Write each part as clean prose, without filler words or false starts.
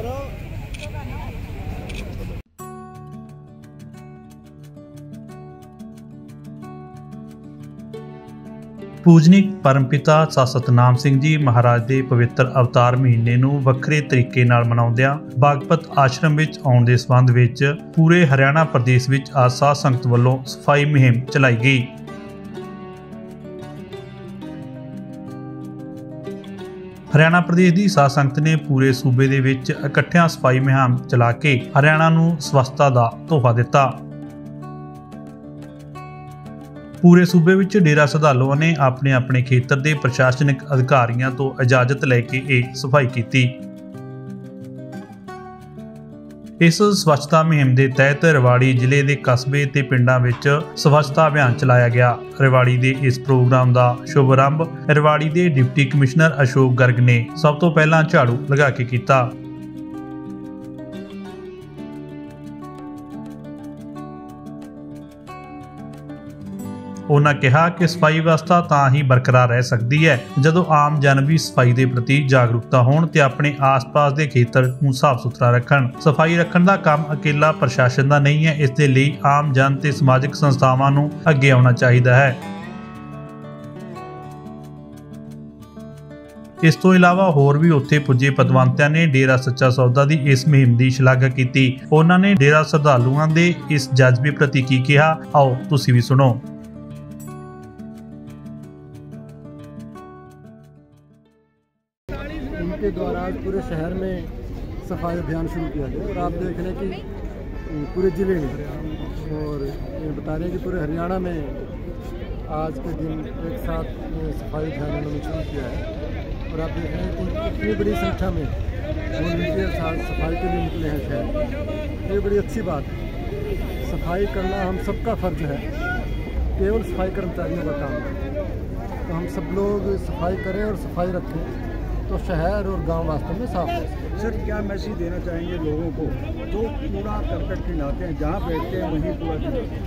पूजनीक परम पिता सतनाम सिंह जी महाराज के पवित्र अवतार महीने नूं वक्रे तरीके नाल मनाउंदियां बागपत आश्रम विच आउण दे संबंध विच पूरे हरियाणा प्रदेश विच आसा संगत वल्लों सफाई मुहिम चलाई गई। हरियाणा प्रदेश की साध संगत ने पूरे सूबे दे विच इकट्ठियां सफाई मुहिम चला के हरियाणा नूं स्वच्छता दा तोहफा दिता। पूरे सूबे विच डेरा श्रद्धालुओं ने अपने अपने खेत्र के प्रशासनिक अधिकारियों तो इजाजत लैके यह सफाई की। इस स्वच्छता मुहिम के तहत रेवाड़ी जिले के कस्बे ते पिंडा विच स्वच्छता अभियान चलाया गया। रेवाड़ी के इस प्रोग्राम का शुभारंभ रेवाड़ी के डिप्टी कमिश्नर अशोक गर्ग ने सब तो पहला झाड़ू लगा के किया। उन्होंने कहा कि सफाई व्यवस्था तां ही बरकरार रह सकती है जदों आम जन भी सफाई के प्रति जागरूकता होण ते अपने आस पास के खेतर नूं साफ सुथरा रखण। सफाई रखण का काम अकेला प्रशासन का नहीं है, इसदे लई आम जन ते समाजिक संस्थावां नूं अगे आउणा चाहीदा है। इस तो इलावा होर भी उत्थे पुजे पतवंतियां ने डेरा सच्चा सौदा की इस मुहिम की शलाघा की। उन्होंने डेरा श्रद्धालुआं दे इस जज्बे प्रति की कहा, आओ तुसीं भी सुणो। के द्वारा आज पूरे शहर में सफाई अभियान शुरू किया गया और आप देख रहे हैं कि पूरे ज़िले में और बता रहे हैं कि पूरे हरियाणा में आज के दिन एक साथ सफाई अभियान उन्होंने शुरू किया है और आप देख रहे हैं कि इतनी बड़ी संख्या में वॉलंटियर सफाई के लिए निकले हैं शहर। ये बड़ी अच्छी बात है, सफाई करना हम सबका फ़र्ज है, केवल सफाई कर्मचारियों का काम है। तो हम सब लोग सफाई करें और सफाई रखें तो शहर और गांव वास्तव में साफ हो सके। सर क्या मैसेज देना चाहेंगे लोगों को जो कूड़ा करकट खिलाते हैं, जहाँ बैठते हैं वहीं कूड़ा खिलाते?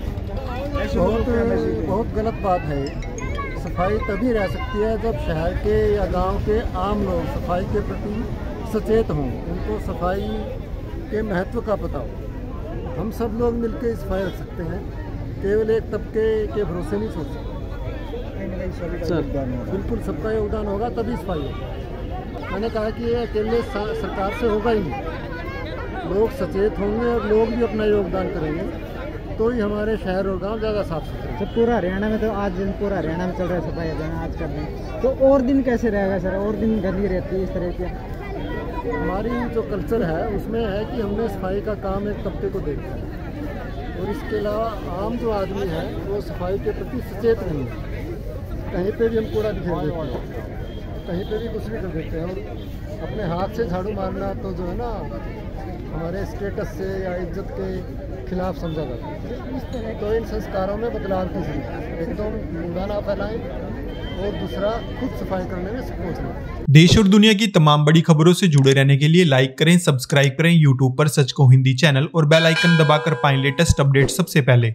बहुत गलत बात है। सफाई तभी रह सकती है जब शहर के या गांव के आम लोग सफाई के प्रति सचेत हों, उनको सफाई के महत्व का पता हो। हम सब लोग मिलकर सफाई रख सकते हैं, केवल एक तबके के भरोसे नहीं छोड़ सकते। बिल्कुल सबका योगदान होगा तभी सफाई होगी। मैंने कहा कि ये अकेले सरकार से होगा ही नहीं, लोग सचेत होंगे और लोग भी अपना योगदान करेंगे तो ही हमारे शहर और गांव ज़्यादा साफ सुथरे। सर पूरा हरियाणा में तो आज दिन पूरा हरियाणा में चल रहा है सफाई अभियान आज का दिन, तो और दिन कैसे रहेगा सर? और दिन गंदगी रहती है इस तरह की। हमारी जो कल्चर है उसमें है कि हमने सफाई का काम एक तबके को देखा है और इसके अलावा आम जो आदमी है वो सफाई के प्रति सचेत नहीं है। कहीं पर भी हम कूड़ा बिखेर देते हैं, कहीं पे भी कुछ भी कर देते हैं और अपने हाथ से झाड़ू मारना तो जो है ना हमारे स्टेटस से या इज्जत के खिलाफ समझा जाता है। तो इन संस्कारों में बदलाव की जरूरत, एकदम कूड़ा ना फैलाएं और दूसरा खुद सफाई करने में सोचना। देश और दुनिया की तमाम बड़ी खबरों से जुड़े रहने के लिए लाइक करें, सब्सक्राइब करें यूट्यूब पर सच को हिंदी चैनल और बेल आइकन दबाकर पाएं लेटेस्ट अपडेट सबसे पहले।